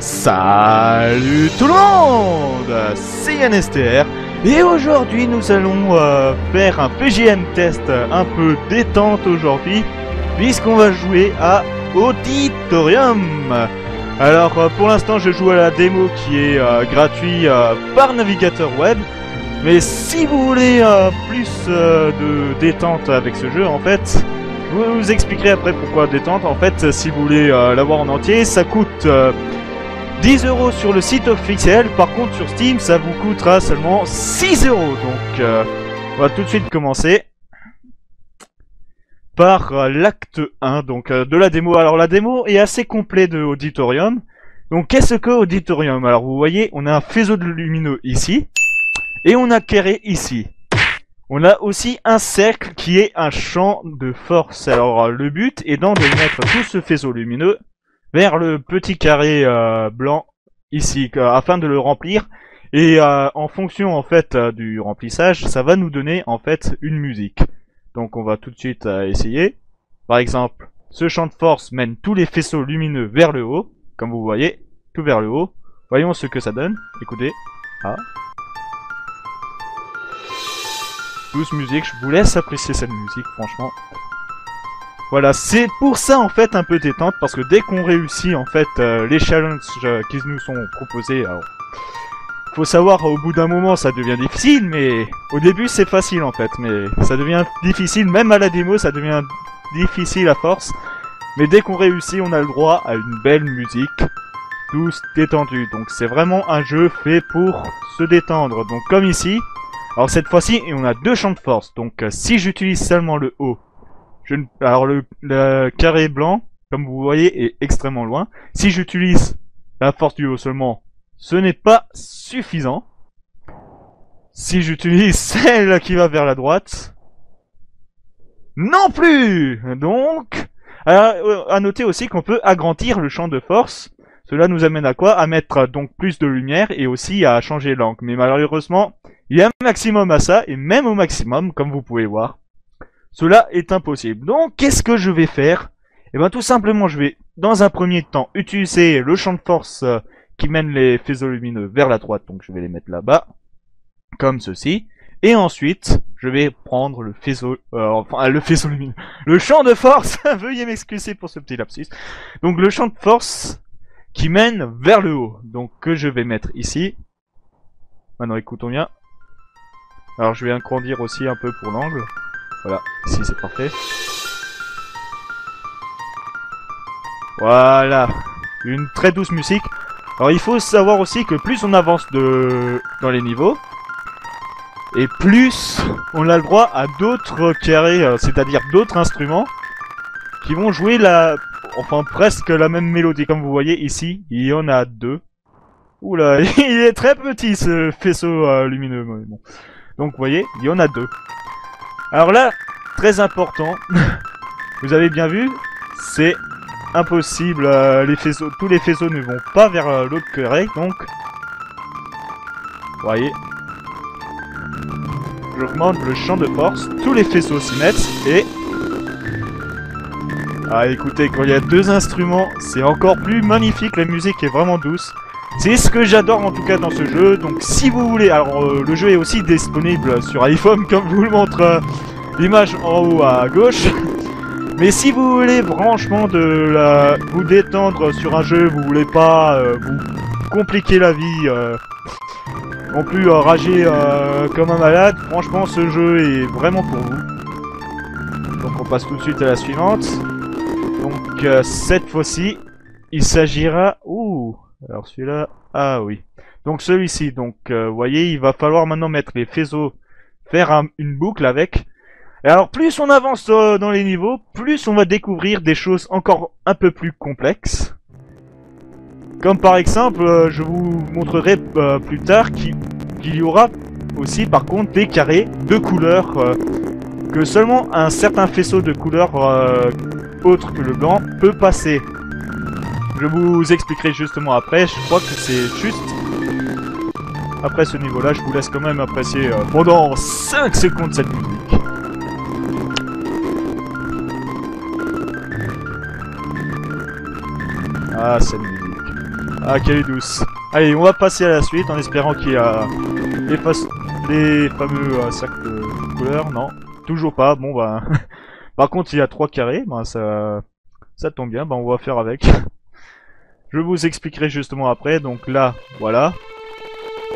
Salut tout le monde, c'est Yannstr et aujourd'hui nous allons faire un PGM test un peu détente aujourd'hui puisqu'on va jouer à Auditorium. Alors pour l'instant je joue à la démo qui est gratuite par navigateur web, mais si vous voulez plus de détente avec ce jeu, en fait je vous expliquerai après pourquoi détente. En fait si vous voulez l'avoir en entier, ça coûte 10 € sur le site officiel, par contre sur Steam ça vous coûtera seulement 6 €. Donc on va tout de suite commencer par l'acte 1 donc, de la démo. Alors la démo est assez complète de Auditorium. Donc qu'est-ce que Auditorium? Alors vous voyez, on a un faisceau de lumineux ici, et on a carré ici. On a aussi un cercle qui est un champ de force. Alors le but est de mettre tout ce faisceau lumineux vers le petit carré blanc ici, afin de le remplir, et en fonction en fait du remplissage, ça va nous donner en fait une musique. Donc on va tout de suite essayer. Par exemple, ce champ de force mène tous les faisceaux lumineux vers le haut, comme vous voyez, tout vers le haut. Voyons ce que ça donne, écoutez. Ah. Douce musique, je vous laisse apprécier cette musique, franchement. Voilà, c'est pour ça en fait un peu détente, parce que dès qu'on réussit en fait les challenges qui nous sont proposés, alors faut savoir au bout d'un moment ça devient difficile, mais au début c'est facile en fait, mais ça devient difficile, même à la démo ça devient difficile à force, mais dès qu'on réussit on a le droit à une belle musique, tous détendus, donc c'est vraiment un jeu fait pour se détendre, donc comme ici. Alors cette fois-ci on a deux champs de force, donc si j'utilise seulement le haut, alors le carré blanc, comme vous voyez, est extrêmement loin. Si j'utilise la force du haut seulement, ce n'est pas suffisant. Si j'utilise celle qui va vers la droite, non plus. Donc, à noter aussi qu'on peut agrandir le champ de force. Cela nous amène à quoi? À mettre donc plus de lumière et aussi à changer l'angle. Mais malheureusement, il y a un maximum à ça, et même au maximum, comme vous pouvez voir, cela est impossible. Donc, qu'est-ce que je vais faire? Eh bien, tout simplement, je vais, dans un premier temps, utiliser le champ de force qui mène les faisceaux lumineux vers la droite. Donc, je vais les mettre là-bas, comme ceci. Et ensuite, je vais prendre le faisceau... le faisceau lumineux. Le champ de force. Veuillez m'excuser pour ce petit lapsus. Donc, le champ de force qui mène vers le haut. Donc, que je vais mettre ici. Maintenant, écoutons bien. Alors, je vais agrandir aussi un peu pour l'angle. Voilà, ici c'est parfait. Voilà, une très douce musique. Alors il faut savoir aussi que plus on avance dans les niveaux, et plus on a le droit à d'autres carrés, c'est-à-dire d'autres instruments, qui vont jouer enfin presque la même mélodie. Comme vous voyez ici, il y en a deux. Oula, il est très petit ce faisceau lumineux. Bon. Donc vous voyez, il y en a deux. Alors là, très important, vous avez bien vu, c'est impossible, tous les faisceaux ne vont pas vers l'autre carré, donc, vous voyez, j'augmente le champ de force, tous les faisceaux s'y mettent, et, ah écoutez, quand il y a deux instruments, c'est encore plus magnifique, la musique est vraiment douce. C'est ce que j'adore en tout cas dans ce jeu, donc si vous voulez, alors le jeu est aussi disponible sur iPhone comme vous le montre l'image en haut à gauche, mais si vous voulez franchement vous détendre sur un jeu, vous voulez pas vous compliquer la vie, non plus rager comme un malade, franchement ce jeu est vraiment pour vous. Donc on passe tout de suite à la suivante, donc cette fois-ci il s'agira... Ouh. Alors celui-là, ah oui. Donc celui-ci, donc vous voyez, il va falloir maintenant mettre les faisceaux, faire une boucle avec. Et alors plus on avance dans les niveaux, plus on va découvrir des choses encore un peu plus complexes. Comme par exemple, je vous montrerai plus tard qu'il y aura aussi par contre des carrés de couleurs que seulement un certain faisceau de couleur autre que le blanc peut passer. Je vous expliquerai justement après, je crois que c'est juste après ce niveau là. Je vous laisse quand même apprécier pendant 5 secondes cette musique. Ah cette musique, ah qu'elle est douce. Allez, on va passer à la suite en espérant qu'il y a les fameux cercles de couleurs. Non, toujours pas, bon bah... Par contre il y a 3 carrés, bah, ça tombe bien, bah, on va faire avec. Je vous expliquerai justement après, donc là, voilà.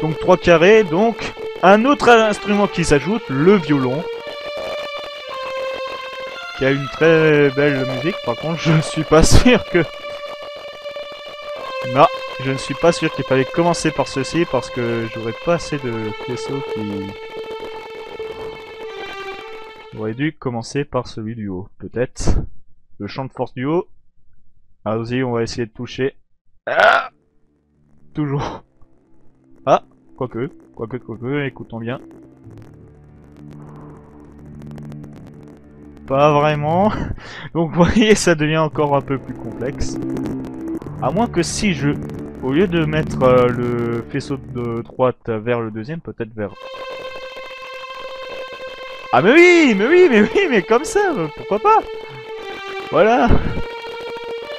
Donc 3 carrés, donc un autre instrument qui s'ajoute, le violon. Qui a une très belle musique, par contre je ne suis pas sûr que... Non, je ne suis pas sûr qu'il fallait commencer par ceci parce que j'aurais pas assez de faisceaux qui... J'aurais dû commencer par celui du haut, peut-être. Le champ de force du haut. Allons-y, on va essayer de toucher. Ah toujours. Ah, quoique, écoutons bien. Pas vraiment. Donc vous voyez, ça devient encore un peu plus complexe. À moins que si je... Au lieu de mettre le faisceau de droite vers le deuxième, peut-être vers... Ah mais oui, mais comme ça, pourquoi pas? Voilà.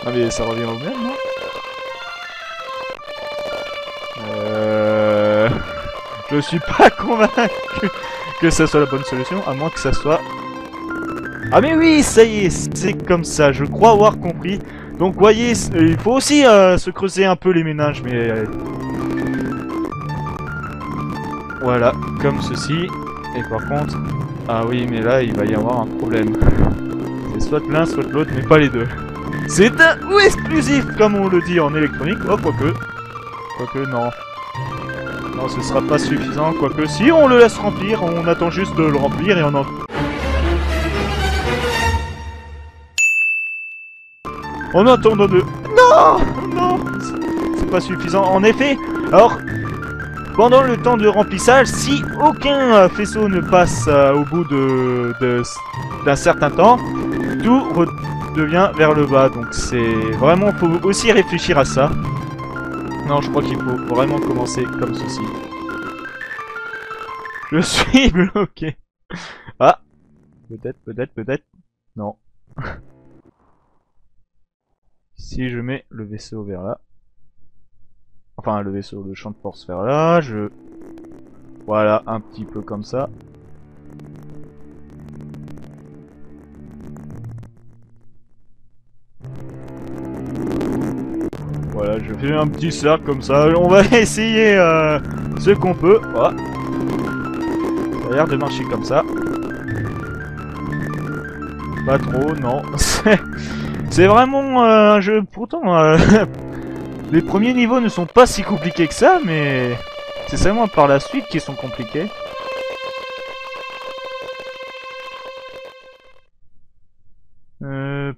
Ah mais ça revient au même, non? Je suis pas convaincu que ça soit la bonne solution, à moins que ça soit... Ah mais oui, ça y est, c'est comme ça, je crois avoir compris. Donc voyez, il faut aussi se creuser un peu les méninges, mais... Voilà, comme ceci. Et par contre... Ah oui, mais là, il va y avoir un problème. C'est soit l'un, soit l'autre, mais pas les deux. C'est un ou exclusif, comme on le dit en électronique. Oh, quoique. Quoique, non. Non, ce sera pas suffisant. Quoique, si on le laisse remplir, on attend juste de le remplir et on en... On entend de... Non, non, c'est pas suffisant. En effet, alors, pendant le temps de remplissage, si aucun faisceau ne passe au bout d'un certain temps, tout redevient vers le bas. Donc c'est vraiment... Faut aussi réfléchir à ça. Non, je crois qu'il faut vraiment commencer comme ceci. Je suis bloqué. Ah, peut-être. Non. Si je mets le vaisseau vers là, enfin le vaisseau, le champ de force vers là, je... Voilà, un petit peu comme ça. Voilà, je fais un petit cercle comme ça, on va essayer ce qu'on peut. Voilà. Ça a l'air de marcher comme ça. Pas trop, non. C'est vraiment un jeu, pourtant, les premiers niveaux ne sont pas si compliqués que ça, mais c'est seulement par la suite qu'ils sont compliqués.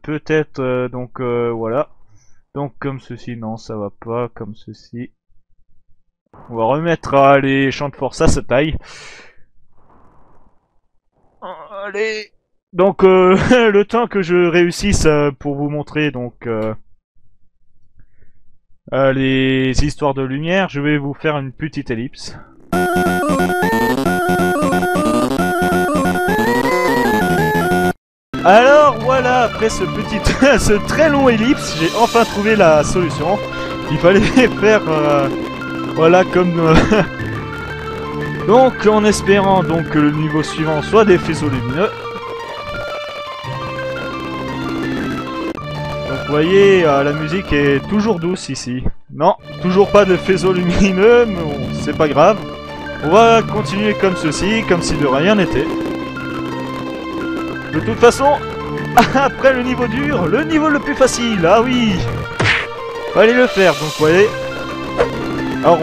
Peut-être, donc voilà. Donc comme ceci, non, ça va pas, comme ceci. On va remettre les champs de force à sa taille. Allez. Donc le temps que je réussisse pour vous montrer donc les histoires de lumière, je vais vous faire une petite ellipse. Alors voilà, après ce petit, ce très long ellipse, j'ai enfin trouvé la solution. Il fallait faire voilà comme donc en espérant donc que le niveau suivant soit des faisceaux lumineux. Vous voyez, la musique est toujours douce ici. Non, toujours pas de faisceau lumineux, mais bon, c'est pas grave. On va continuer comme ceci, comme si de rien n'était. De toute façon, après le niveau dur, le niveau le plus facile, ah oui! Fallait le faire, donc vous voyez. Alors,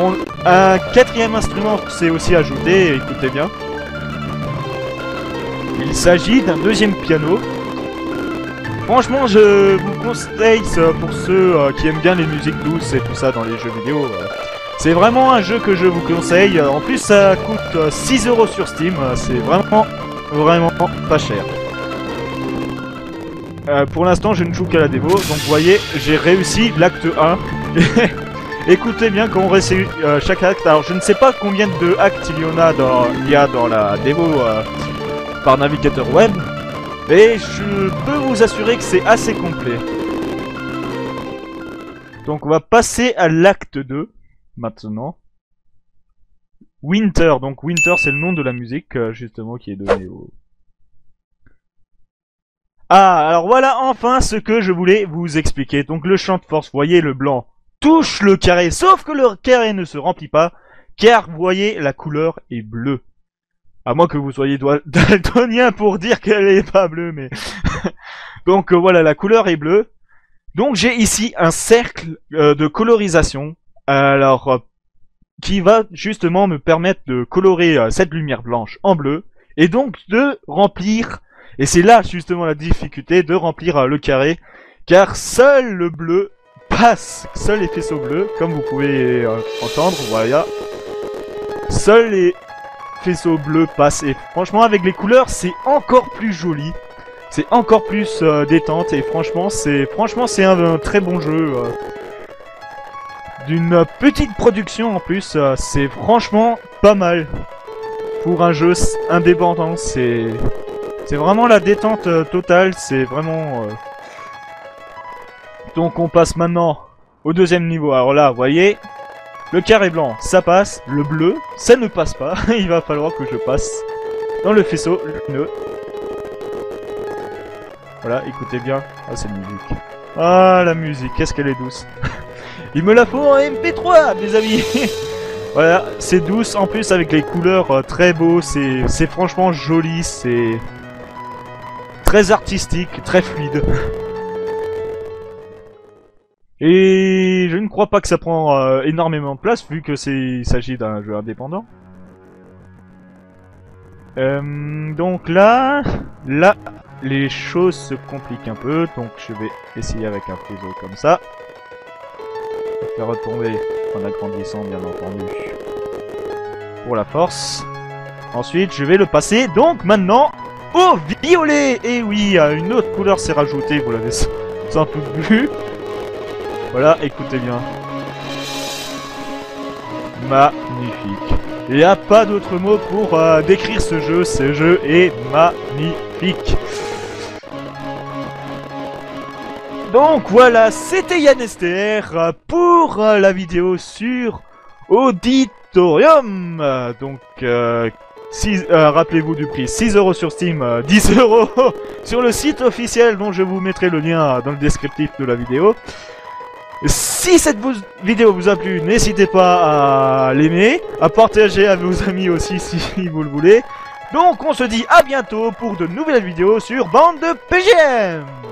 un quatrième instrument s'est aussi ajouté, écoutez bien. Il s'agit d'un deuxième piano. Franchement, je vous conseille pour ceux qui aiment bien les musiques douces et tout ça dans les jeux vidéo. C'est vraiment un jeu que je vous conseille. En plus, ça coûte 6 € sur Steam. C'est vraiment Vraiment pas cher. Pour l'instant, je ne joue qu'à la démo. Donc, vous voyez, j'ai réussi l'acte 1. Écoutez bien quand on réussit chaque acte. Alors, je ne sais pas combien de actes il y a dans la démo par navigateur web. Mais je peux vous assurer que c'est assez complet. Donc, on va passer à l'acte 2 maintenant. Winter. Donc, Winter, c'est le nom de la musique justement qui est donnée au... Ah, alors voilà enfin ce que je voulais vous expliquer. Donc le champ de force, vous voyez le blanc touche le carré, sauf que le carré ne se remplit pas, car vous voyez la couleur est bleue. À moins que vous soyez daltonien pour dire qu'elle est pas bleue, mais... Donc voilà, la couleur est bleue. Donc j'ai ici un cercle de colorisation, qui va justement me permettre de colorer cette lumière blanche en bleu, et donc de remplir... Et c'est là justement la difficulté de remplir le carré, car seul le bleu passe, seuls les faisceaux bleus, comme vous pouvez entendre, voilà, seuls les faisceaux bleus passent, et franchement avec les couleurs c'est encore plus joli, c'est encore plus détente, et franchement c'est un très bon jeu, d'une petite production en plus, c'est franchement pas mal, pour un jeu indépendant, c'est... C'est vraiment la détente totale, c'est vraiment... Donc on passe maintenant au deuxième niveau. Alors là, vous voyez, le carré blanc, ça passe. Le bleu, ça ne passe pas. Il va falloir que je passe dans le faisceau lumineux. Voilà, écoutez bien. Ah, c'est la musique. Ah, la musique, qu'est-ce qu'elle est douce. Il me la faut en MP3, mes amis. Voilà, c'est douce. En plus, avec les couleurs très beaux, c'est franchement joli, c'est... Très artistique, très fluide. Et je ne crois pas que ça prend énormément de place vu que il s'agit d'un jeu indépendant. Donc là, les choses se compliquent un peu. Donc je vais essayer avec un faisceau comme ça. Je vais faire retomber en agrandissant bien entendu pour la force. Ensuite je vais le passer donc maintenant... Oh, violet! Et oui, une autre couleur s'est rajoutée, vous l'avez sans doute vu. Voilà, écoutez bien. Magnifique. Il n'y a pas d'autre mot pour décrire ce jeu est magnifique. Donc voilà, c'était Yannstr pour la vidéo sur Auditorium. Donc... rappelez-vous du prix, 6 € sur Steam, 10 € sur le site officiel dont je vous mettrai le lien dans le descriptif de la vidéo. Si cette vidéo vous a plu, n'hésitez pas à l'aimer, à partager à vos amis aussi si vous le voulez. Donc on se dit à bientôt pour de nouvelles vidéos sur Bande de PGM.